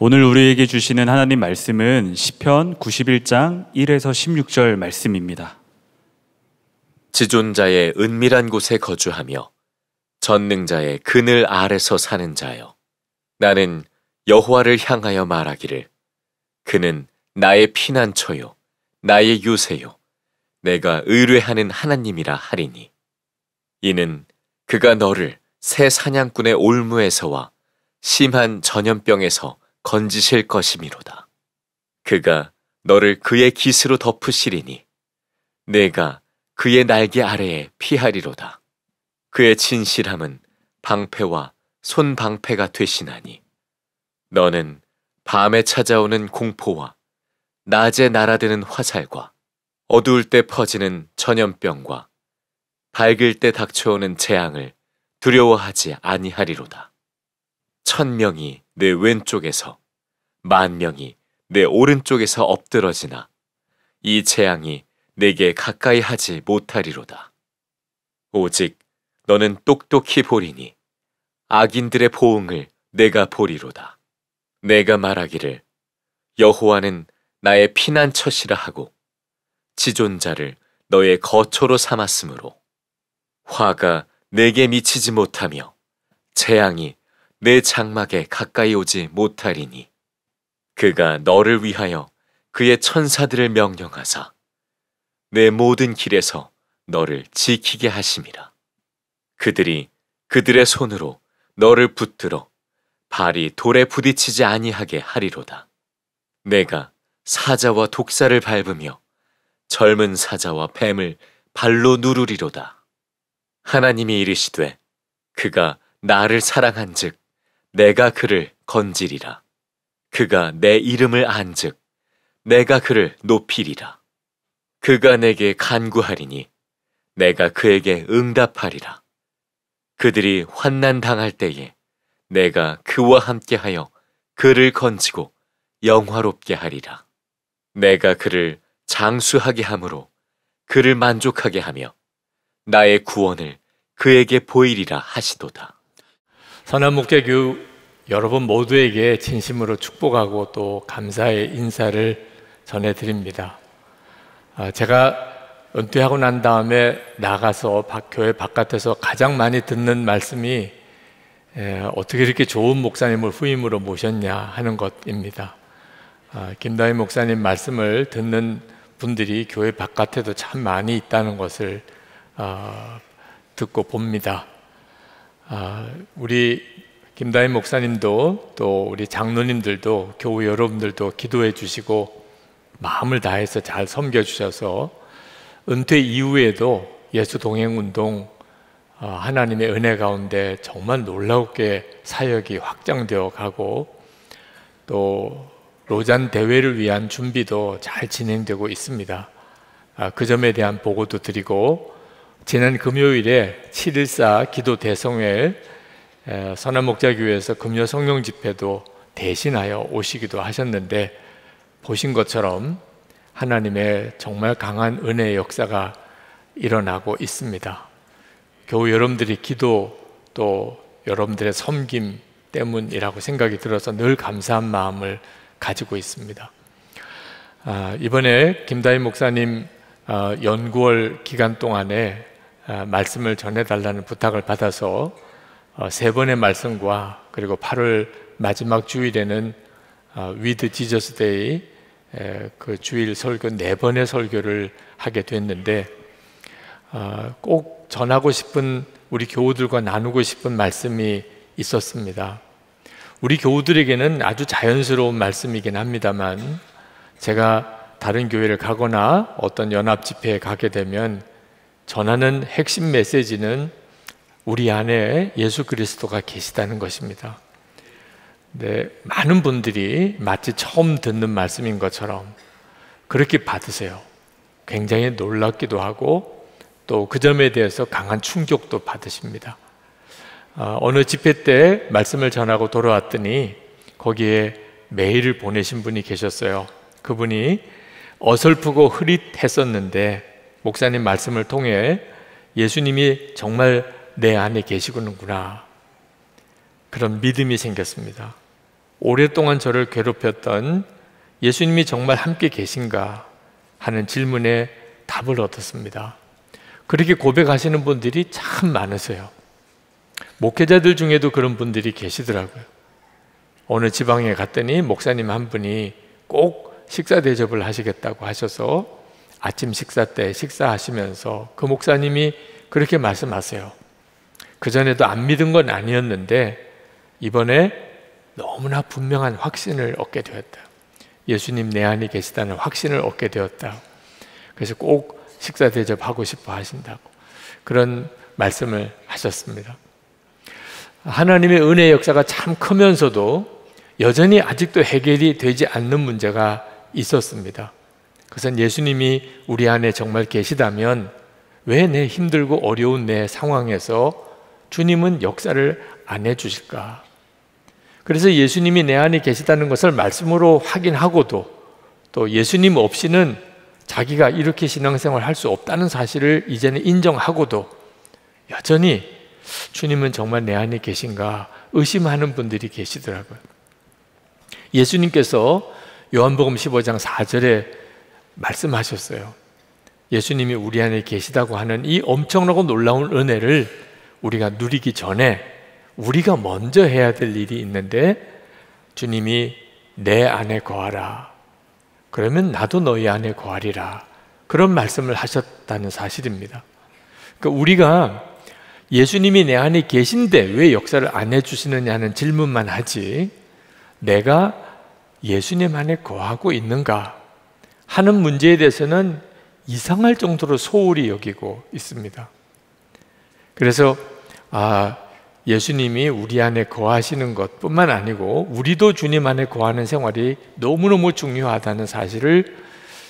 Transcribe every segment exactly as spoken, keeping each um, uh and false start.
오늘 우리에게 주시는 하나님 말씀은 시편 구십일 장 일에서 십육 절 말씀입니다. 지존자의 은밀한 곳에 거주하며 전능자의 그늘 아래서 사는 자여, 나는 여호와를 향하여 말하기를 그는 나의 피난처요 나의 요새요 내가 의뢰하는 하나님이라 하리니, 이는 그가 너를 새 사냥꾼의 올무에서와 심한 전염병에서 건지실 것이미로다. 그가 너를 그의 깃으로 덮으시리니 내가 그의 날개 아래에 피하리로다. 그의 진실함은 방패와 손방패가 되시나니, 너는 밤에 찾아오는 공포와 낮에 날아드는 화살과 어두울 때 퍼지는 전염병과 밝을 때 닥쳐오는 재앙을 두려워하지 아니하리로다. 천명이 내 왼쪽에서 만명이 내 오른쪽에서 엎드러지나 이 재앙이 내게 가까이 하지 못하리로다. 오직 너는 똑똑히 보리니 악인들의 보응을 내가 보리로다. 내가 말하기를 여호와는 나의 피난처시라 하고 지존자를 너의 거처로 삼았으므로, 화가 내게 미치지 못하며 재앙이 내 장막에 가까이 오지 못하리니, 그가 너를 위하여 그의 천사들을 명령하사 내 모든 길에서 너를 지키게 하심이라. 그들이 그들의 손으로 너를 붙들어 발이 돌에 부딪히지 아니하게 하리로다. 내가 사자와 독사를 밟으며 젊은 사자와 뱀을 발로 누르리로다. 하나님이 이르시되 그가 나를 사랑한 즉 내가 그를 건지리라. 그가 내 이름을 안 즉 내가 그를 높이리라. 그가 내게 간구하리니 내가 그에게 응답하리라. 그들이 환난당할 때에 내가 그와 함께하여 그를 건지고 영화롭게 하리라. 내가 그를 장수하게 함으로 그를 만족하게 하며 나의 구원을 그에게 보이리라 하시도다. 선한목자교회 여러분 모두에게 진심으로 축복하고 또 감사의 인사를 전해드립니다. 제가 은퇴하고 난 다음에 나가서 교회 바깥에서 가장 많이 듣는 말씀이 어떻게 이렇게 좋은 목사님을 후임으로 모셨냐 하는 것입니다. 김다위 목사님 말씀을 듣는 분들이 교회 바깥에도 참 많이 있다는 것을 듣고 봅니다. 우리 김다위 목사님도 또 우리 장로님들도 교우 여러분들도 기도해 주시고 마음을 다해서 잘 섬겨주셔서 은퇴 이후에도 예수동행운동 하나님의 은혜 가운데 정말 놀랍게 사역이 확장되어 가고 또 로잔 대회를 위한 준비도 잘 진행되고 있습니다. 그 점에 대한 보고도 드리고, 지난 금요일에 칠 일사 기도 대성회 선한목자교회에서 금요 성령 집회도 대신하여 오시기도 하셨는데, 보신 것처럼 하나님의 정말 강한 은혜의 역사가 일어나고 있습니다. 교우 여러분들이 기도 또 여러분들의 섬김 때문이라고 생각이 들어서 늘 감사한 마음을 가지고 있습니다. 아, 이번에 김다위 목사님 어, 연구월 기간 동안에 어, 말씀을 전해달라는 부탁을 받아서 어, 세 번의 말씀과 그리고 팔월 마지막 주일에는 어, 위드 지저스 데이 에, 그 주일 설교 네 번의 설교를 하게 됐는데, 어, 꼭 전하고 싶은, 우리 교우들과 나누고 싶은 말씀이 있었습니다. 우리 교우들에게는 아주 자연스러운 말씀이긴 합니다만, 제가 다른 교회를 가거나 어떤 연합 집회에 가게 되면 전하는 핵심 메시지는 우리 안에 예수 그리스도가 계시다는 것입니다. 네, 많은 분들이 마치 처음 듣는 말씀인 것처럼 그렇게 받으세요. 굉장히 놀랍기도 하고 또 그 점에 대해서 강한 충격도 받으십니다. 어, 어느 집회 때 말씀을 전하고 돌아왔더니 거기에 메일을 보내신 분이 계셨어요. 그분이 어설프고 흐릿했었는데 목사님 말씀을 통해 예수님이 정말 내 안에 계시구나, 그런 믿음이 생겼습니다. 오랫동안 저를 괴롭혔던 예수님이 정말 함께 계신가 하는 질문에 답을 얻었습니다. 그렇게 고백하시는 분들이 참 많으세요. 목회자들 중에도 그런 분들이 계시더라고요. 어느 지방에 갔더니 목사님 한 분이 꼭 식사 대접을 하시겠다고 하셔서 아침 식사 때 식사하시면서 그 목사님이 그렇게 말씀하세요. 그전에도 안 믿은 건 아니었는데 이번에 너무나 분명한 확신을 얻게 되었다. 예수님 내 안에 계시다는 확신을 얻게 되었다. 그래서 꼭 식사 대접하고 싶어 하신다고 그런 말씀을 하셨습니다. 하나님의 은혜의 역사가 참 크면서도 여전히 아직도 해결이 되지 않는 문제가 있었습니다. 그것은 예수님이 우리 안에 정말 계시다면 왜 내 힘들고 어려운 내 상황에서 주님은 역사를 안 해주실까? 그래서 예수님이 내 안에 계시다는 것을 말씀으로 확인하고도 또 예수님 없이는 자기가 이렇게 신앙생활을 할 수 없다는 사실을 이제는 인정하고도 여전히 주님은 정말 내 안에 계신가 의심하는 분들이 계시더라고요. 예수님께서 요한복음 십오 장 사 절에 말씀하셨어요. 예수님이 우리 안에 계시다고 하는 이 엄청나고 놀라운 은혜를 우리가 누리기 전에 우리가 먼저 해야 될 일이 있는데 주님이 내 안에 거하라. 그러면 나도 너희 안에 거하리라. 그런 말씀을 하셨다는 사실입니다. 그러니까 우리가 예수님이 내 안에 계신데 왜 역사를 안 해주시느냐는 질문만 하지 내가 예수님 안에 거하고 있는가 하는 문제에 대해서는 이상할 정도로 소홀히 여기고 있습니다. 그래서 아, 예수님이 우리 안에 거하시는 것뿐만 아니고 우리도 주님 안에 거하는 생활이 너무너무 중요하다는 사실을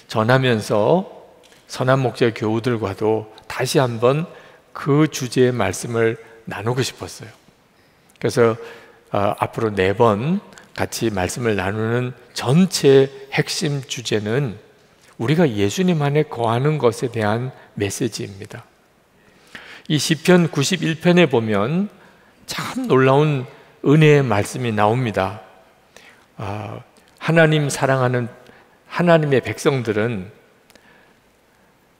전하면서 선한목자 교우들과도 다시 한번 그 주제의 말씀을 나누고 싶었어요. 그래서 어, 앞으로 네 번 같이 말씀을 나누는 전체 핵심 주제는 우리가 예수님 안에 거하는 것에 대한 메시지입니다. 이 시편 구십일 편에 보면 참 놀라운 은혜의 말씀이 나옵니다. 어, 하나님 사랑하는 하나님의 백성들은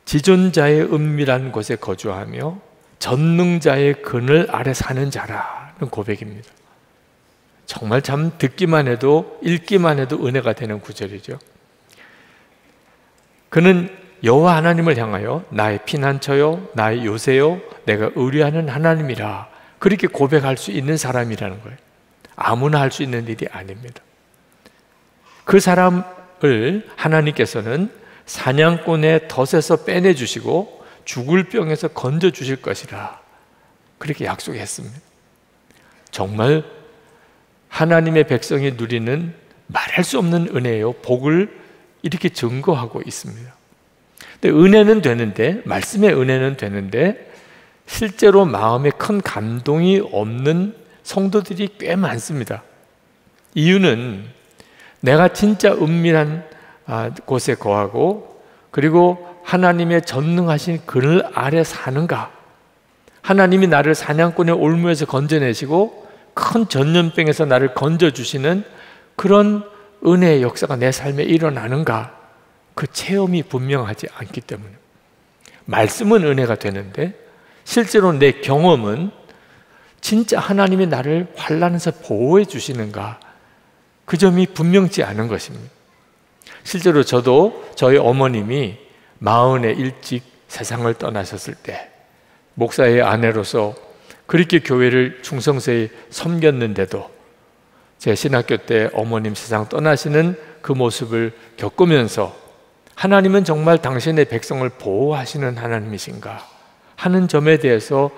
지존자의 은밀한 곳에 거주하며 전능자의 그늘 아래 사는 자라는 고백입니다. 정말 참 듣기만 해도 읽기만 해도 은혜가 되는 구절이죠. 그는 여호와 하나님을 향하여 나의 피난처요 나의 요새요 내가 의뢰하는 하나님이라 그렇게 고백할 수 있는 사람이라는 거예요. 아무나 할 수 있는 일이 아닙니다. 그 사람을 하나님께서는 사냥꾼의 덫에서 빼내주시고 죽을 병에서 건져주실 것이라 그렇게 약속했습니다. 정말 하나님의 백성이 누리는 말할 수 없는 은혜요 복을 이렇게 증거하고 있습니다. 근데 은혜는 되는데 말씀의 은혜는 되는데 실제로 마음에 큰 감동이 없는 성도들이 꽤 많습니다. 이유는 내가 진짜 은밀한 곳에 거하고 그리고 하나님의 전능하신 그늘 아래 사는가? 하나님이 나를 사냥꾼의 올무에서 건져내시고 큰 전염병에서 나를 건져주시는 그런 은혜의 역사가 내 삶에 일어나는가? 그 체험이 분명하지 않기 때문에 말씀은 은혜가 되는데 실제로 내 경험은 진짜 하나님이 나를 환난에서 보호해 주시는가? 그 점이 분명치 않은 것입니다. 실제로 저도 저희 어머님이 마흔에 일찍 세상을 떠나셨을 때 목사의 아내로서 그렇게 교회를 충성세히 섬겼는데도 제 신학교 때 어머님 세상 떠나시는 그 모습을 겪으면서 하나님은 정말 당신의 백성을 보호하시는 하나님이신가 하는 점에 대해서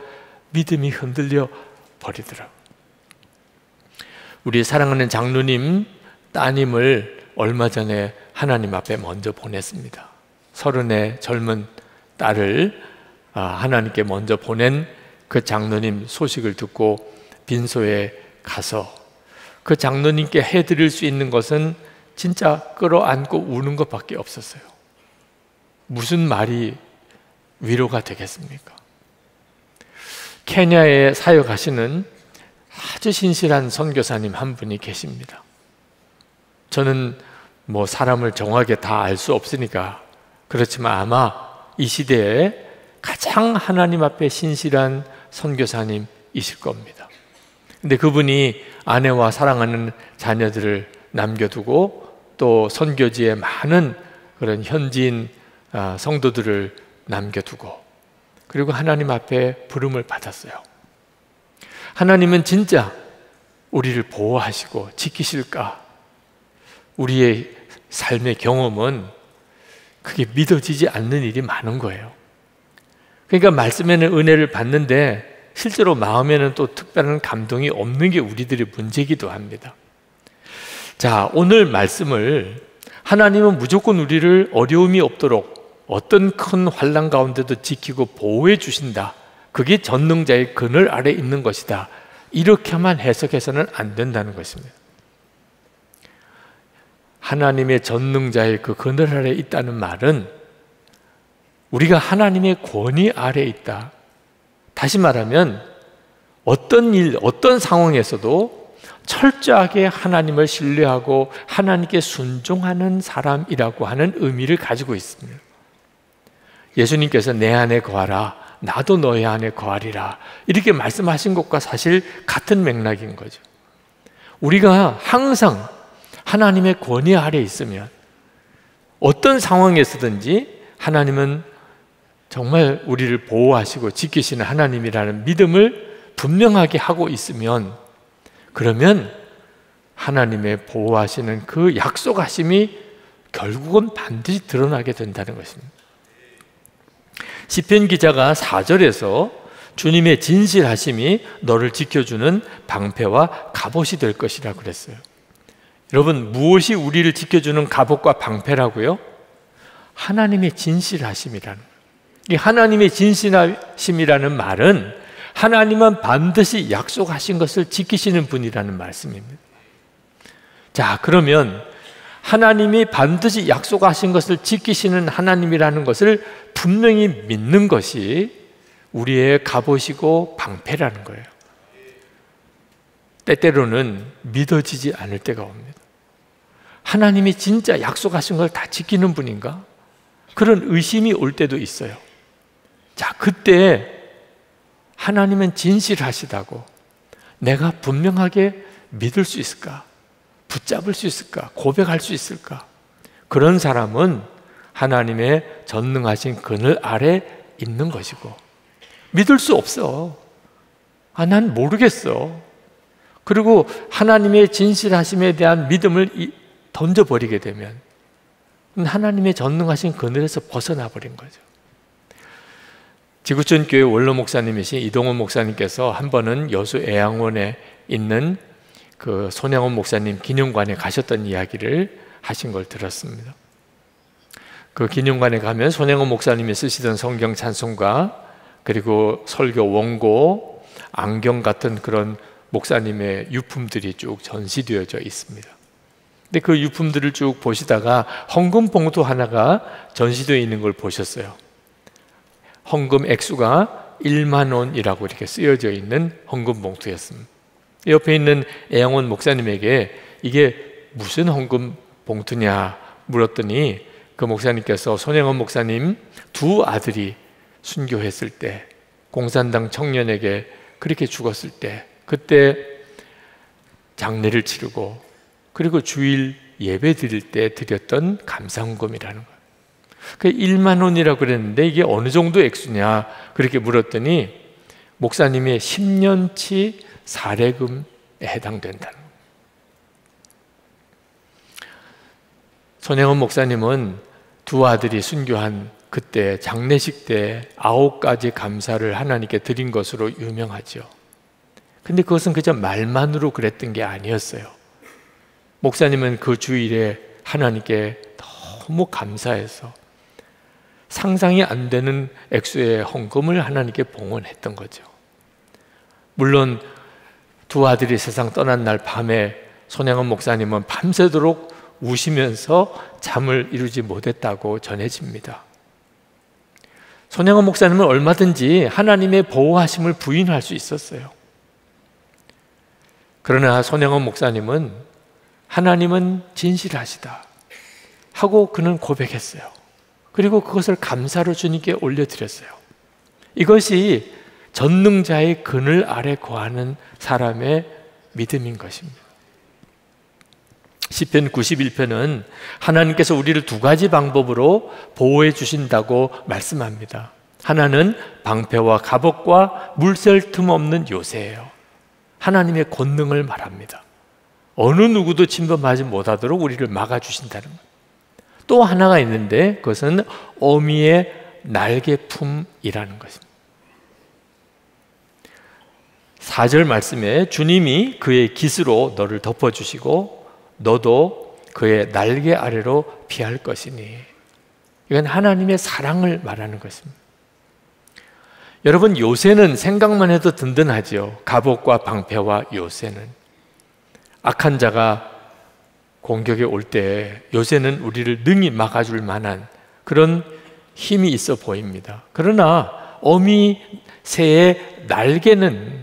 믿음이 흔들려 버리더라고요. 우리 사랑하는 장로님 따님을 얼마 전에 하나님 앞에 먼저 보냈습니다. 서른의 젊은 딸을 하나님께 먼저 보낸 그 장로님 소식을 듣고 빈소에 가서 그 장로님께 해드릴 수 있는 것은 진짜 끌어안고 우는 것밖에 없었어요. 무슨 말이 위로가 되겠습니까? 케냐에 사역하시는 아주 신실한 선교사님 한 분이 계십니다. 저는 뭐 사람을 정확하게 다 알 수 없으니까 그렇지만 아마 이 시대에 가장 하나님 앞에 신실한 선교사님이실 겁니다. 근데 그분이 아내와 사랑하는 자녀들을 남겨두고 또 선교지에 많은 그런 현지인 성도들을 남겨두고 그리고 하나님 앞에 부름을 받았어요. 하나님은 진짜 우리를 보호하시고 지키실까? 우리의 삶의 경험은 그게 믿어지지 않는 일이 많은 거예요. 그러니까 말씀에는 은혜를 받는데 실제로 마음에는 또 특별한 감동이 없는 게 우리들의 문제이기도 합니다. 자, 오늘 말씀을 하나님은 무조건 우리를 어려움이 없도록 어떤 큰 환난 가운데도 지키고 보호해 주신다. 그게 전능자의 그늘 아래 있는 것이다. 이렇게만 해석해서는 안 된다는 것입니다. 하나님의 전능자의 그 그늘 아래 있다는 말은 우리가 하나님의 권위 아래 있다. 다시 말하면 어떤 일, 어떤 상황에서도 철저하게 하나님을 신뢰하고 하나님께 순종하는 사람이라고 하는 의미를 가지고 있습니다. 예수님께서 내 안에 거하라, 나도 너희 안에 거하리라 이렇게 말씀하신 것과 사실 같은 맥락인 거죠. 우리가 항상 하나님의 권위 아래 있으면 어떤 상황에서든지 하나님은 정말 우리를 보호하시고 지키시는 하나님이라는 믿음을 분명하게 하고 있으면 그러면 하나님의 보호하시는 그 약속하심이 결국은 반드시 드러나게 된다는 것입니다. 시편 기자가 사 절에서 주님의 진실하심이 너를 지켜주는 방패와 갑옷이 될 것이라고 그랬어요. 여러분, 무엇이 우리를 지켜주는 갑옷과 방패라고요? 하나님의 진실하심이라는 이 하나님의 진실하심이라는 말은 하나님은 반드시 약속하신 것을 지키시는 분이라는 말씀입니다. 자, 그러면 하나님이 반드시 약속하신 것을 지키시는 하나님이라는 것을 분명히 믿는 것이 우리의 갑옷이고 방패라는 거예요. 때때로는 믿어지지 않을 때가 옵니다. 하나님이 진짜 약속하신 걸 다 지키는 분인가? 그런 의심이 올 때도 있어요. 자, 그때 하나님은 진실하시다고 내가 분명하게 믿을 수 있을까? 붙잡을 수 있을까? 고백할 수 있을까? 그런 사람은 하나님의 전능하신 그늘 아래 있는 것이고 믿을 수 없어. 아, 난 모르겠어. 그리고 하나님의 진실하심에 대한 믿음을 던져버리게 되면 하나님의 전능하신 그늘에서 벗어나버린 거죠. 지구촌교회 원로 목사님이신 이동원 목사님께서 한 번은 여수 애양원에 있는 그 손양원 목사님 기념관에 가셨던 이야기를 하신 걸 들었습니다. 그 기념관에 가면 손양원 목사님이 쓰시던 성경 찬송가 그리고 설교 원고, 안경 같은 그런 목사님의 유품들이 쭉 전시되어져 있습니다. 근데 그 유품들을 쭉 보시다가 헌금 봉투 하나가 전시되어 있는 걸 보셨어요. 헌금 액수가 일만 원이라고 이렇게 쓰여져 있는 헌금 봉투였습니다. 옆에 있는 애양원 목사님에게 이게 무슨 헌금 봉투냐 물었더니 그 목사님께서 손양원 목사님 두 아들이 순교했을 때 공산당 청년에게 그렇게 죽었을 때 그때 장례를 치르고 그리고 주일 예배 드릴 때 드렸던 감사헌금이라는 거예요. 그 일만 원이라고 그랬는데 이게 어느 정도 액수냐 그렇게 물었더니 목사님의 십 년치 사례금에 해당된다는 거예요. 손양원 목사님은 두 아들이 순교한 그때 장례식 때 아홉 가지 감사를 하나님께 드린 것으로 유명하죠. 근데 그것은 그저 말만으로 그랬던 게 아니었어요. 목사님은 그 주일에 하나님께 너무 감사해서 상상이 안 되는 액수의 헌금을 하나님께 봉헌했던 거죠. 물론 두 아들이 세상 떠난 날 밤에 손양원 목사님은 밤새도록 우시면서 잠을 이루지 못했다고 전해집니다. 손양원 목사님은 얼마든지 하나님의 보호하심을 부인할 수 있었어요. 그러나 손양원 목사님은 하나님은 진실하시다 하고 그는 고백했어요. 그리고 그것을 감사로 주님께 올려드렸어요. 이것이 전능자의 그늘 아래 거하는 사람의 믿음인 것입니다. 시편 구십일 편은 하나님께서 우리를 두 가지 방법으로 보호해 주신다고 말씀합니다. 하나는 방패와 갑옷과 물샐 틈 없는 요새예요. 하나님의 권능을 말합니다. 어느 누구도 침범하지 못하도록 우리를 막아주신다는 거예요. 또 하나가 있는데 그것은 어미의 날개품이라는 것입니다. 사 절 말씀에 주님이 그의 깃으로 너를 덮어주시고 너도 그의 날개 아래로 피할 것이니, 이건 하나님의 사랑을 말하는 것입니다. 여러분, 요새는 생각만 해도 든든하지요. 갑옷과 방패와 요새는 악한 자가 공격에 올 때 요새는 우리를 능히 막아줄 만한 그런 힘이 있어 보입니다. 그러나 어미 새의 날개는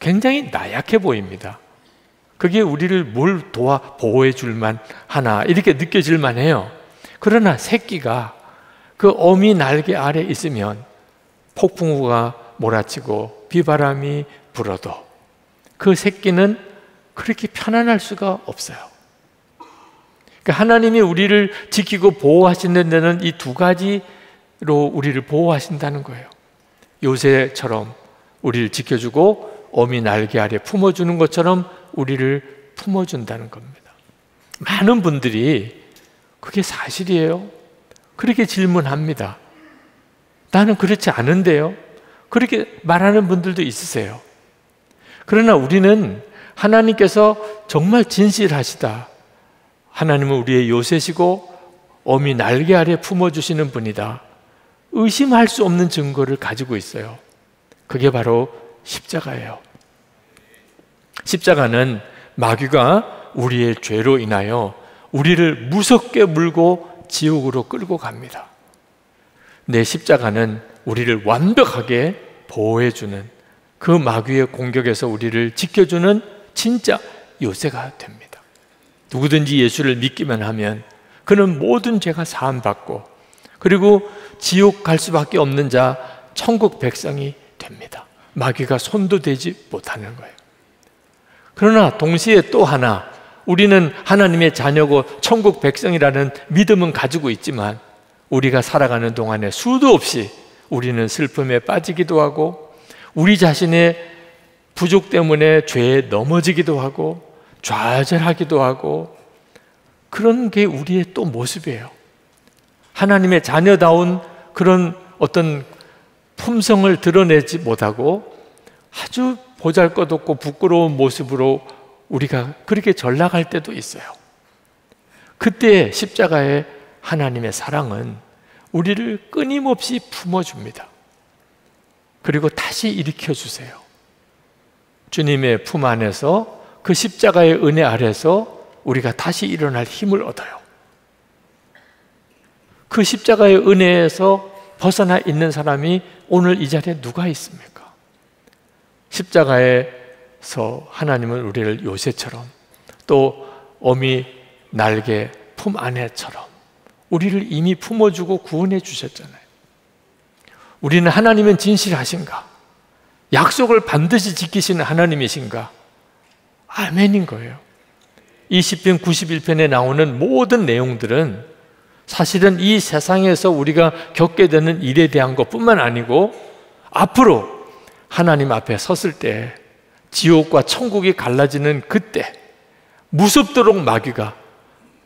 굉장히 나약해 보입니다. 그게 우리를 뭘 도와 보호해 줄만 하나 이렇게 느껴질 만해요. 그러나 새끼가 그 어미 날개 아래 있으면 폭풍우가 몰아치고 비바람이 불어도 그 새끼는 그렇게 편안할 수가 없어요. 그러니까 하나님이 우리를 지키고 보호하시는 데는 이 두 가지로 우리를 보호하신다는 거예요. 요새처럼 우리를 지켜주고 어미 날개 아래 품어주는 것처럼 우리를 품어준다는 겁니다. 많은 분들이 그게 사실이에요? 그렇게 질문합니다. 나는 그렇지 않은데요? 그렇게 말하는 분들도 있으세요. 그러나 우리는 하나님께서 정말 진실하시다, 하나님은 우리의 요새시고 어미 날개 아래 품어주시는 분이다, 의심할 수 없는 증거를 가지고 있어요. 그게 바로 십자가예요. 십자가는 마귀가 우리의 죄로 인하여 우리를 무섭게 물고 지옥으로 끌고 갑니다. 내 십자가는 우리를 완벽하게 보호해주는, 그 마귀의 공격에서 우리를 지켜주는 진짜 요새가 됩니다. 누구든지 예수를 믿기만 하면 그는 모든 죄가 사함받고 그리고 지옥 갈 수밖에 없는 자, 천국 백성이 됩니다. 마귀가 손도 대지 못하는 거예요. 그러나 동시에 또 하나, 우리는 하나님의 자녀고 천국 백성이라는 믿음은 가지고 있지만 우리가 살아가는 동안에 수도 없이 우리는 슬픔에 빠지기도 하고 우리 자신의 부족 때문에 죄에 넘어지기도 하고 좌절하기도 하고, 그런 게 우리의 또 모습이에요. 하나님의 자녀다운 그런 어떤 품성을 드러내지 못하고 아주 보잘것없고 부끄러운 모습으로 우리가 그렇게 전락할 때도 있어요. 그때 십자가의 하나님의 사랑은 우리를 끊임없이 품어줍니다. 그리고 다시 일으켜주세요. 주님의 품 안에서, 그 십자가의 은혜 아래서 우리가 다시 일어날 힘을 얻어요. 그 십자가의 은혜에서 벗어나 있는 사람이 오늘 이 자리에 누가 있습니까? 십자가에서 하나님은 우리를 요새처럼, 또 어미 날개 품 안에처럼 우리를 이미 품어주고 구원해 주셨잖아요. 우리는 하나님은 진실하신가? 약속을 반드시 지키시는 하나님이신가? 아멘인 거예요. 이 시편 구십일 편에 나오는 모든 내용들은 사실은 이 세상에서 우리가 겪게 되는 일에 대한 것뿐만 아니고 앞으로 하나님 앞에 섰을 때, 지옥과 천국이 갈라지는 그때 무섭도록 마귀가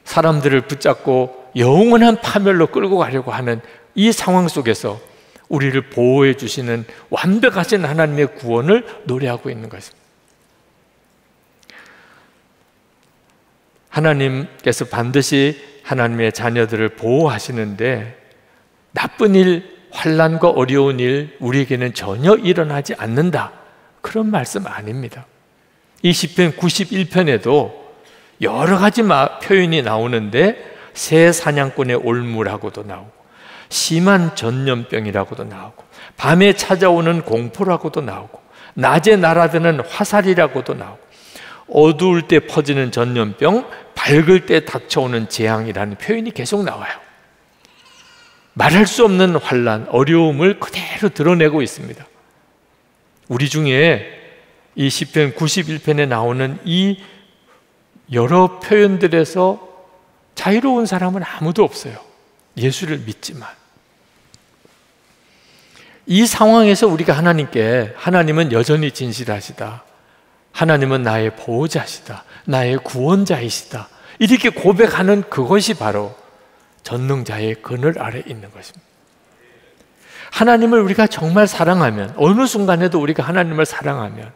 사람들을 붙잡고 영원한 파멸로 끌고 가려고 하는 이 상황 속에서 우리를 보호해 주시는 완벽하신 하나님의 구원을 노래하고 있는 것입니다. 하나님께서 반드시 하나님의 자녀들을 보호하시는데 나쁜 일, 환난과 어려운 일, 우리에게는 전혀 일어나지 않는다, 그런 말씀 아닙니다. 이 시편 구십일 편에도 여러 가지 표현이 나오는데 새 사냥꾼의 올무라고도 나오고 심한 전염병이라고도 나오고 밤에 찾아오는 공포라고도 나오고 낮에 날아드는 화살이라고도 나오고 어두울 때 퍼지는 전염병, 밝을 때 닥쳐오는 재앙이라는 표현이 계속 나와요. 말할 수 없는 환난, 어려움을 그대로 드러내고 있습니다. 우리 중에 이 시편 구십일 편에 나오는 이 여러 표현들에서 자유로운 사람은 아무도 없어요. 예수를 믿지만. 이 상황에서 우리가 하나님께, 하나님은 여전히 진실하시다, 하나님은 나의 보호자시다, 나의 구원자이시다, 이렇게 고백하는 그것이 바로 전능자의 그늘 아래 있는 것입니다. 하나님을 우리가 정말 사랑하면, 어느 순간에도 우리가 하나님을 사랑하면,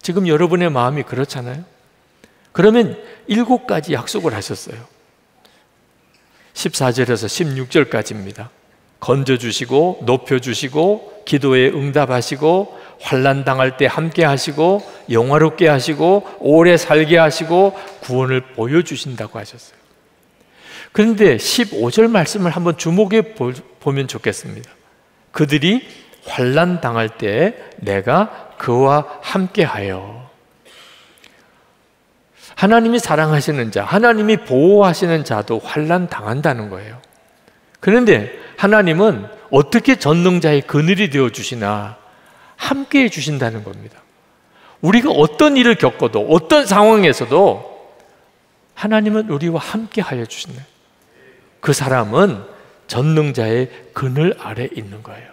지금 여러분의 마음이 그렇잖아요. 그러면 일곱 가지 약속을 하셨어요. 십사 절에서 십육 절까지입니다. 건져주시고, 높여주시고, 기도에 응답하시고, 환난당할 때 함께 하시고, 영화롭게 하시고, 오래 살게 하시고, 구원을 보여주신다고 하셨어요. 그런데 십오 절 말씀을 한번 주목해 보면 좋겠습니다. 그들이 환난당할 때 내가 그와 함께하여. 하나님이 사랑하시는 자, 하나님이 보호하시는 자도 환난당한다는 거예요. 그런데 하나님은 어떻게 전능자의 그늘이 되어주시나? 함께해 주신다는 겁니다. 우리가 어떤 일을 겪어도, 어떤 상황에서도 하나님은 우리와 함께하여 주시네. 그 사람은 전능자의 그늘 아래 있는 거예요.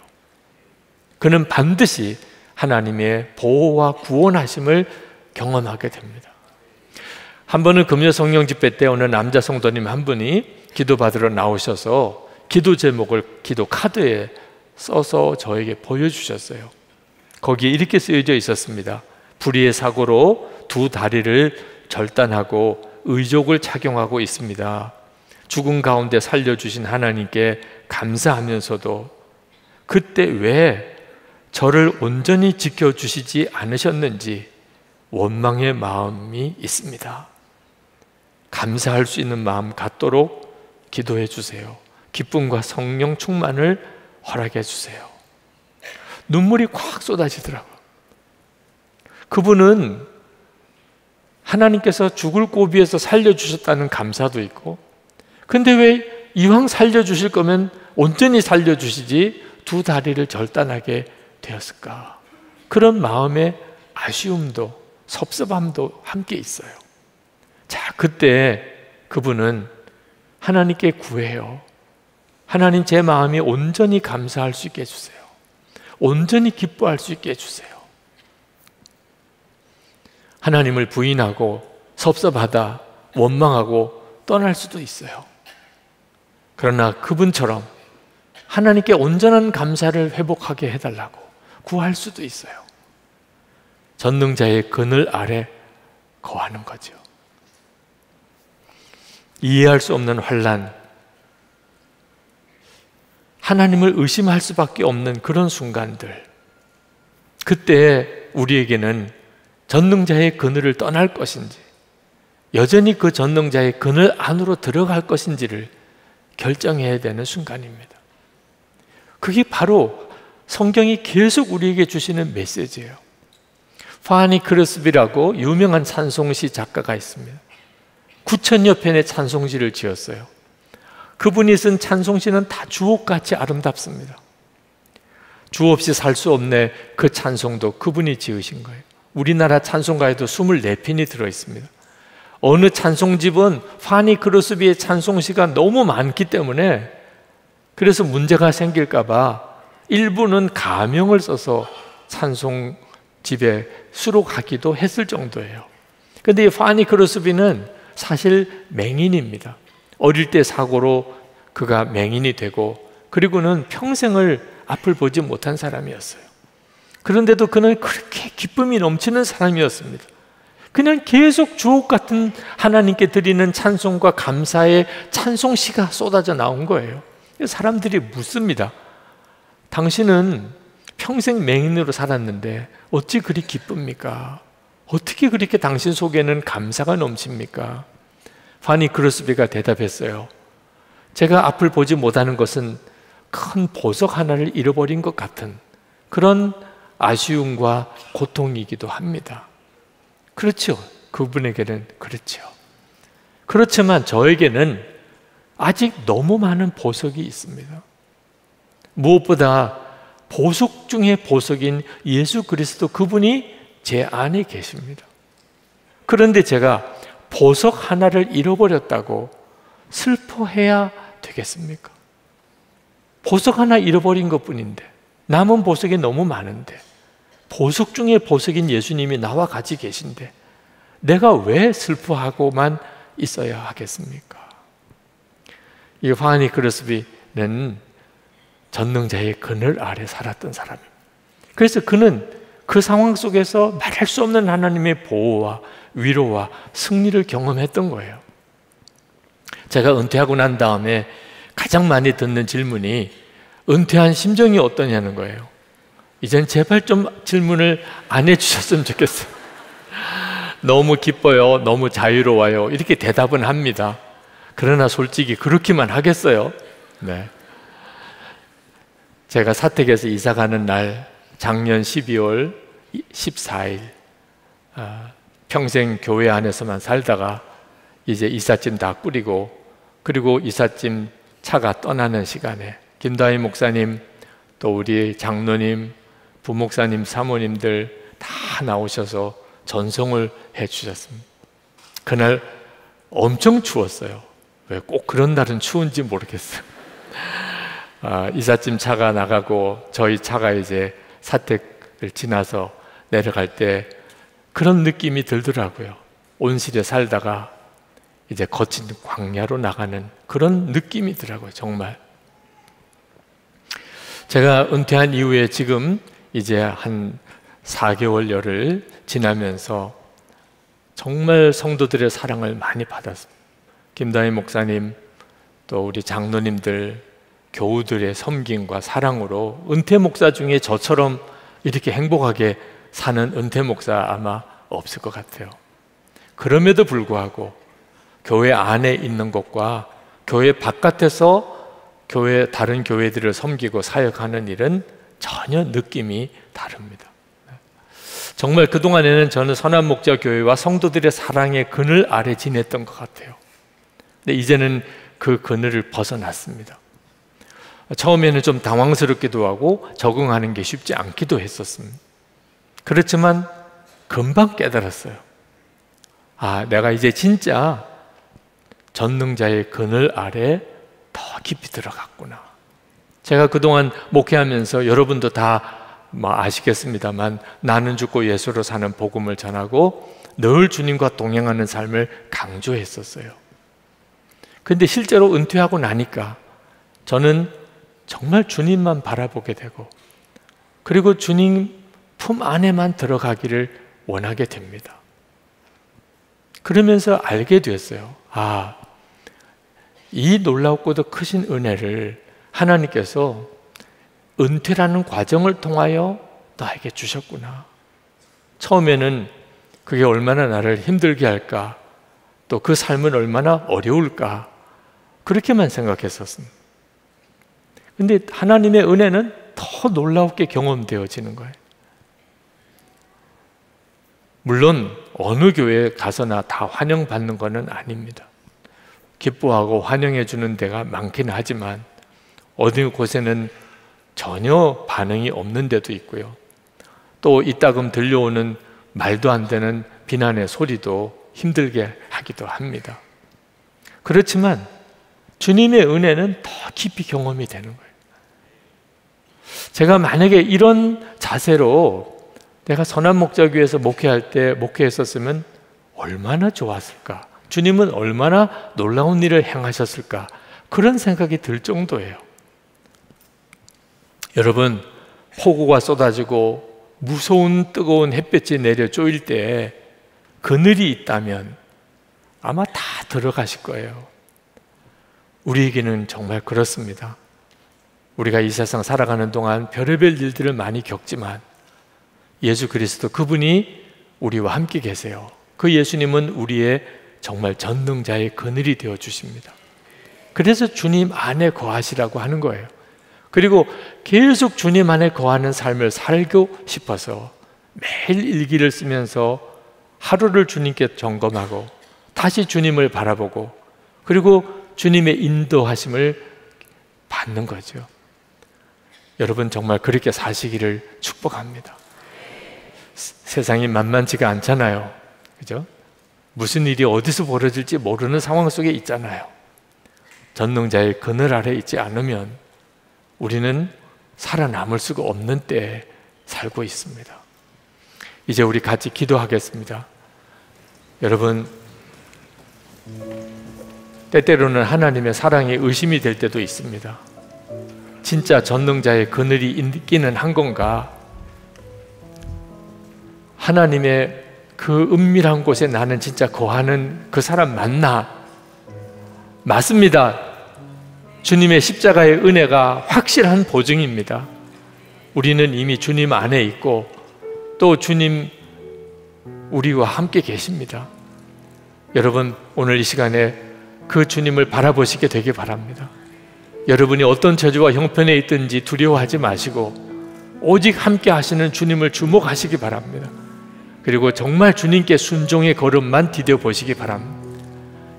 그는 반드시 하나님의 보호와 구원하심을 경험하게 됩니다. 한 번은 금요 성령 집회 때 어느 남자 성도님 한 분이 기도받으러 나오셔서 기도 제목을 기도 카드에 써서 저에게 보여주셨어요. 거기에 이렇게 쓰여져 있었습니다. 불의의 사고로 두 다리를 절단하고 의족을 착용하고 있습니다. 죽은 가운데 살려주신 하나님께 감사하면서도 그때 왜 저를 온전히 지켜주시지 않으셨는지 원망의 마음이 있습니다. 감사할 수 있는 마음 갖도록 기도해 주세요. 기쁨과 성령 충만을 허락해 주세요. 눈물이 콱 쏟아지더라고요. 그분은 하나님께서 죽을 고비에서 살려주셨다는 감사도 있고, 근데 왜 이왕 살려주실 거면 온전히 살려주시지 두 다리를 절단하게 되었을까? 그런 마음의 아쉬움도 섭섭함도 함께 있어요. 자, 그때 그분은 하나님께 구해요. 하나님, 제 마음이 온전히 감사할 수 있게 해주세요. 온전히 기뻐할 수 있게 해주세요. 하나님을 부인하고 섭섭하다, 원망하고 떠날 수도 있어요. 그러나 그분처럼 하나님께 온전한 감사를 회복하게 해달라고 구할 수도 있어요. 전능자의 그늘 아래 거하는 거죠. 이해할 수 없는 환난, 하나님을 의심할 수밖에 없는 그런 순간들, 그때 우리에게는 전능자의 그늘을 떠날 것인지, 여전히 그 전능자의 그늘 안으로 들어갈 것인지를 결정해야 되는 순간입니다. 그게 바로 성경이 계속 우리에게 주시는 메시지예요. 파니 크레스비라고 유명한 찬송시 작가가 있습니다. 구천여 편의 찬송시를 지었어요. 그분이 쓴 찬송시는 다 주옥같이 아름답습니다. 주 없이 살 수 없네, 그 찬송도 그분이 지으신 거예요. 우리나라 찬송가에도 이십사 편이 들어있습니다. 어느 찬송집은 파니 크로스비의 찬송시가 너무 많기 때문에, 그래서 문제가 생길까 봐 일부는 가명을 써서 찬송집에 수록하기도 했을 정도예요. 그런데 이 파니 크로스비는 사실 맹인입니다. 어릴 때 사고로 그가 맹인이 되고, 그리고는 평생을 앞을 보지 못한 사람이었어요. 그런데도 그는 그렇게 기쁨이 넘치는 사람이었습니다. 그냥 계속 주옥 같은 하나님께 드리는 찬송과 감사의 찬송시가 쏟아져 나온 거예요. 사람들이 묻습니다. 당신은 평생 맹인으로 살았는데 어찌 그리 기쁩니까? 어떻게 그렇게 당신 속에는 감사가 넘칩니까? 파니 크로스비가 대답했어요. 제가 앞을 보지 못하는 것은 큰 보석 하나를 잃어버린 것 같은 그런 아쉬움과 고통이기도 합니다. 그렇죠. 그분에게는 그렇죠. 그렇지만 저에게는 아직 너무 많은 보석이 있습니다. 무엇보다 보석 중에 보석인 예수 그리스도, 그분이 제 안에 계십니다. 그런데 제가 보석 하나를 잃어버렸다고 슬퍼해야 되겠습니까? 보석 하나 잃어버린 것뿐인데, 남은 보석이 너무 많은데, 보석 중에 보석인 예수님이 나와 같이 계신데 내가 왜 슬퍼하고만 있어야 하겠습니까? 이 화니 크로스비는 전능자의 그늘 아래 살았던 사람입니다. 그래서 그는 그 상황 속에서 말할 수 없는 하나님의 보호와 위로와 승리를 경험했던 거예요. 제가 은퇴하고 난 다음에 가장 많이 듣는 질문이 은퇴한 심정이 어떠냐는 거예요. 이젠 제발 좀 질문을 안 해주셨으면 좋겠어요. 너무 기뻐요, 너무 자유로워요, 이렇게 대답은 합니다. 그러나 솔직히 그렇게만 하겠어요? 네. 제가 사택에서 이사가는 날, 작년 십이월 십사일, 평생 교회 안에서만 살다가 이제 이삿짐 다 뿌리고, 그리고 이삿짐 차가 떠나는 시간에 김다위 목사님, 또 우리 장로님, 부목사님, 사모님들 다 나오셔서 전송을 해주셨습니다. 그날 엄청 추웠어요. 왜 꼭 그런 날은 추운지 모르겠어요. 아, 이삿짐 차가 나가고 저희 차가 이제 사택을 지나서 내려갈 때 그런 느낌이 들더라고요. 온실에 살다가 이제 거친 광야로 나가는 그런 느낌이더라고요, 정말. 제가 은퇴한 이후에 지금 이제 한 사 개월여를 지나면서 정말 성도들의 사랑을 많이 받았습니다. 김다위 목사님, 또 우리 장로님들, 교우들의 섬김과 사랑으로 은퇴 목사 중에 저처럼 이렇게 행복하게 사는 은퇴 목사 아마 없을 것 같아요. 그럼에도 불구하고 교회 안에 있는 것과 교회 바깥에서 교회, 다른 교회들을 섬기고 사역하는 일은 전혀 느낌이 다릅니다. 정말 그동안에는 저는 선한목자교회와 성도들의 사랑의 그늘 아래 지냈던 것 같아요. 근데 이제는 그 그늘을 벗어났습니다. 처음에는 좀 당황스럽기도 하고 적응하는 게 쉽지 않기도 했었습니다. 그렇지만 금방 깨달았어요. 아, 내가 이제 진짜 전능자의 그늘 아래 더 깊이 들어갔구나. 제가 그동안 목회하면서 여러분도 다 뭐 아시겠습니다만, 나는 죽고 예수로 사는 복음을 전하고 늘 주님과 동행하는 삶을 강조했었어요. 근데 실제로 은퇴하고 나니까 저는 정말 주님만 바라보게 되고, 그리고 주님 품 안에만 들어가기를 원하게 됩니다. 그러면서 알게 됐어요. 아, 이 놀랍고도 크신 은혜를 하나님께서 은퇴라는 과정을 통하여 나에게 주셨구나. 처음에는 그게 얼마나 나를 힘들게 할까, 또 그 삶은 얼마나 어려울까, 그렇게만 생각했었습니다. 근데 하나님의 은혜는 더 놀랍게 경험되어지는 거예요. 물론 어느 교회에 가서나 다 환영받는 것은 아닙니다. 기뻐하고 환영해 주는 데가 많긴 하지만 어느 곳에는 전혀 반응이 없는 데도 있고요. 또 이따금 들려오는 말도 안 되는 비난의 소리도 힘들게 하기도 합니다. 그렇지만 주님의 은혜는 더 깊이 경험이 되는 거예요. 제가 만약에 이런 자세로 내가 선한목자교회에서 목회할 때 목회했었으면 얼마나 좋았을까, 주님은 얼마나 놀라운 일을 행하셨을까, 그런 생각이 들 정도예요. 여러분, 폭우가 쏟아지고 무서운 뜨거운 햇볕이 내려 쪼일 때 그늘이 있다면 아마 다 들어가실 거예요. 우리에게는 정말 그렇습니다. 우리가 이 세상 살아가는 동안 별의별 일들을 많이 겪지만 예수 그리스도, 그분이 우리와 함께 계세요. 그 예수님은 우리의 정말 전능자의 그늘이 되어 주십니다. 그래서 주님 안에 거하시라고 하는 거예요. 그리고 계속 주님 안에 거하는 삶을 살고 싶어서 매일 일기를 쓰면서 하루를 주님께 점검하고 다시 주님을 바라보고 그리고 주님의 인도하심을 받는 거죠. 여러분 정말 그렇게 사시기를 축복합니다. 세상이 만만치가 않잖아요. 그죠? 무슨 일이 어디서 벌어질지 모르는 상황 속에 있잖아요. 전능자의 그늘 아래 있지 않으면 우리는 살아남을 수가 없는 때에 살고 있습니다. 이제 우리 같이 기도하겠습니다. 여러분, 때때로는 하나님의 사랑에 의심이 될 때도 있습니다. 진짜 전능자의 그늘이 있기는 한 건가? 하나님의 그 은밀한 곳에 나는 진짜 거하는 그 사람 맞나? 맞습니다. 주님의 십자가의 은혜가 확실한 보증입니다. 우리는 이미 주님 안에 있고 또 주님 우리와 함께 계십니다. 여러분 오늘 이 시간에 그 주님을 바라보시게 되길 바랍니다. 여러분이 어떤 처지와 형편에 있든지 두려워하지 마시고 오직 함께 하시는 주님을 주목하시기 바랍니다. 그리고 정말 주님께 순종의 걸음만 디뎌보시기 바랍니다.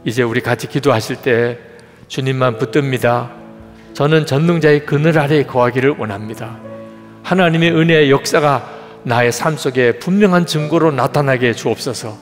이제 우리 같이 기도하실 때 주님만 붙듭니다. 저는 전능자의 그늘 아래에 거하기를 원합니다. 하나님의 은혜의 역사가 나의 삶 속에 분명한 증거로 나타나게 해 주옵소서.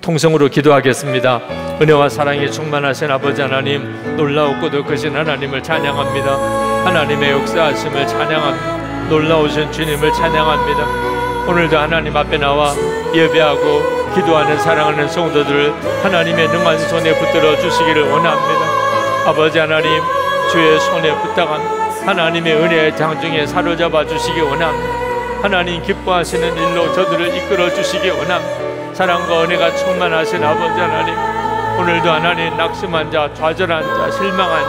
통성으로 기도하겠습니다. 은혜와 사랑이 충만하신 아버지 하나님, 놀라웠고 거룩하신 하나님을 찬양합니다. 하나님의 역사하심을 찬양합니다. 놀라우신 주님을 찬양합니다. 오늘도 하나님 앞에 나와 예배하고 기도하는 사랑하는 성도들을 하나님의 능한 손에 붙들어 주시기를 원합니다. 아버지 하나님, 주의 손에 부탁합니다. 하나님의 은혜의 장중에 사로잡아 주시기 원합니다. 하나님 기뻐하시는 일로 저들을 이끌어 주시기 원함. 사랑과 은혜가 충만하신 아버지 하나님, 오늘도 하나님 낙심한 자, 좌절한 자, 실망한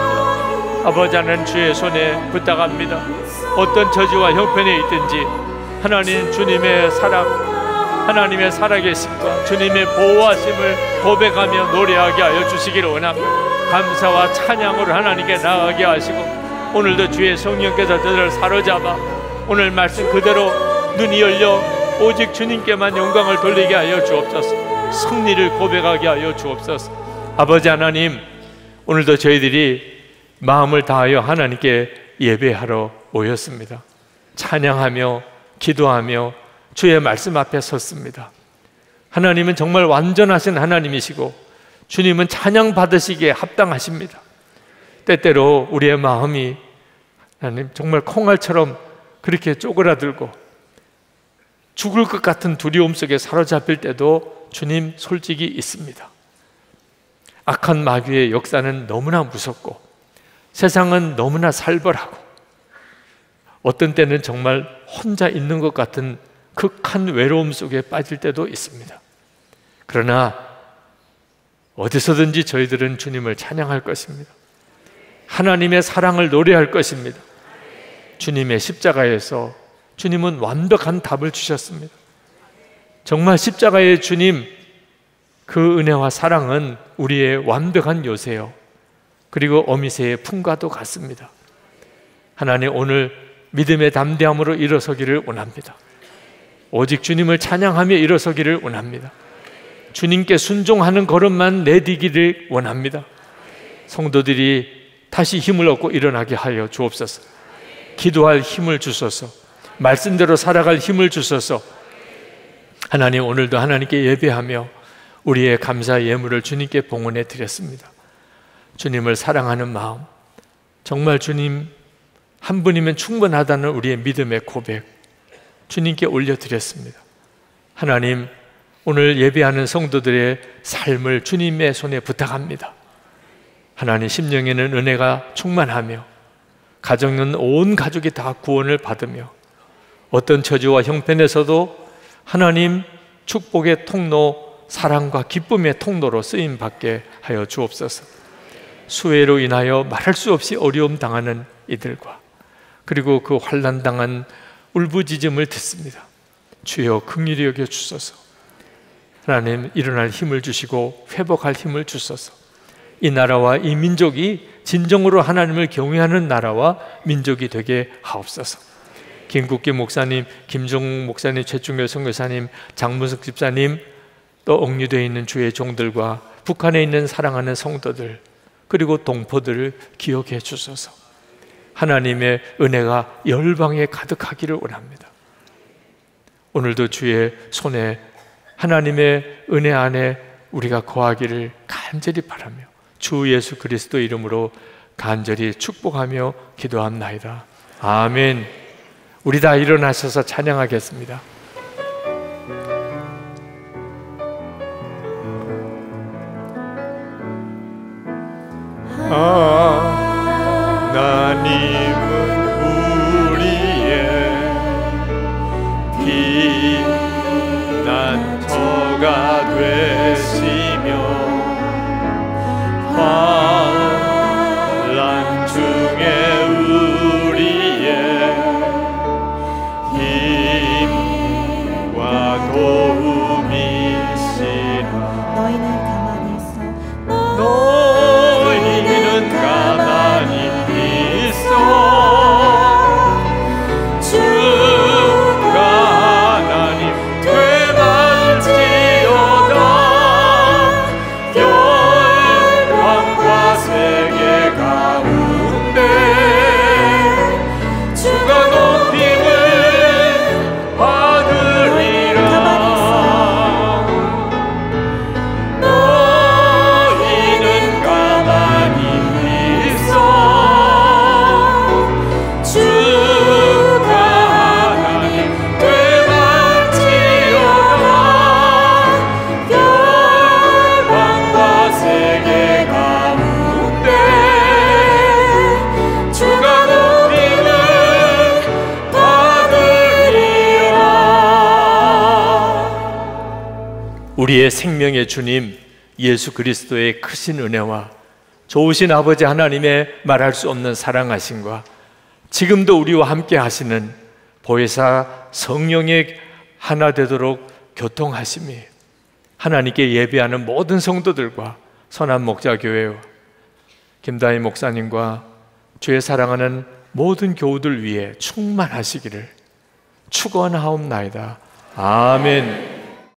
자 아버지 하나님 주의 손에 부탁합니다. 어떤 처지와 형편에 있든지 하나님 주님의 사랑, 하나님의 살아계심과 주님의 보호하심을 고백하며 노래하게 하여 주시기를 원함. 감사와 찬양으로 하나님께 나아가게 하시고 오늘도 주의 성령께서 저들을 사로잡아 오늘 말씀 그대로 눈이 열려 오직 주님께만 영광을 돌리게 하여 주옵소서. 승리를 고백하게 하여 주옵소서. 아버지 하나님, 오늘도 저희들이 마음을 다하여 하나님께 예배하러 모였습니다. 찬양하며 기도하며 주의 말씀 앞에 섰습니다. 하나님은 정말 완전하신 하나님이시고 주님은 찬양 받으시기에 합당하십니다. 때때로 우리의 마음이 하나님 정말 콩알처럼 그렇게 쪼그라들고 죽을 것 같은 두려움 속에 사로잡힐 때도 주님 솔직히 있습니다. 악한 마귀의 역사는 너무나 무섭고 세상은 너무나 살벌하고 어떤 때는 정말 혼자 있는 것 같은 극한 외로움 속에 빠질 때도 있습니다. 그러나 어디서든지 저희들은 주님을 찬양할 것입니다. 하나님의 사랑을 노래할 것입니다. 주님의 십자가에서 주님은 완벽한 답을 주셨습니다. 정말 십자가의 주님 그 은혜와 사랑은 우리의 완벽한 요새요 그리고 어미새의 품과도 같습니다. 하나님 오늘 믿음의 담대함으로 일어서기를 원합니다. 오직 주님을 찬양하며 일어서기를 원합니다. 주님께 순종하는 걸음만 내디기를 원합니다. 성도들이 다시 힘을 얻고 일어나게 하여 주옵소서. 기도할 힘을 주소서. 말씀대로 살아갈 힘을 주소서. 하나님 오늘도 하나님께 예배하며 우리의 감사 예물을 주님께 봉헌해 드렸습니다. 주님을 사랑하는 마음, 정말 주님 한 분이면 충분하다는 우리의 믿음의 고백 주님께 올려드렸습니다. 하나님 오늘 예배하는 성도들의 삶을 주님의 손에 부탁합니다. 하나님 심령에는 은혜가 충만하며 가정은 온 가족이 다 구원을 받으며 어떤 처지와 형편에서도 하나님 축복의 통로, 사랑과 기쁨의 통로로 쓰임받게 하여 주옵소서. 수혜로 인하여 말할 수 없이 어려움 당하는 이들과 그리고 그 환난당한 울부짖음을 듣습니다. 주여 긍휼히 여겨 주소서. 하나님 일어날 힘을 주시고 회복할 힘을 주소서. 이 나라와 이 민족이 진정으로 하나님을 경외하는 나라와 민족이 되게 하옵소서. 김국기 목사님, 김종 목사님, 최충열 선교사님, 장문석 집사님 또 억류되어 있는 주의 종들과 북한에 있는 사랑하는 성도들, 그리고 동포들을 기억해 주소서. 하나님의 은혜가 열방에 가득하기를 원합니다. 오늘도 주의 손에, 하나님의 은혜 안에 우리가 거하기를 간절히 바라며 주 예수 그리스도 이름으로 간절히 축복하며 기도합나이다. 아멘. 우리 다 일어나셔서 찬양하겠습니다. 하나님은 우리의 피난처가 되시며 환난 중에 우리의 힘과 도움이시라. 너희는 가만히 있어. 너 우리의 생명의 주님 예수 그리스도의 크신 은혜와 좋으신 아버지 하나님의 말할 수 없는 사랑하심과 지금도 우리와 함께 하시는 보혜사 성령의 하나 되도록 교통하심이 하나님께 예배하는 모든 성도들과 선한목자교회와 김다위 목사님과 주의 사랑하는 모든 교우들 위해 충만하시기를 축원하옵나이다. 아멘.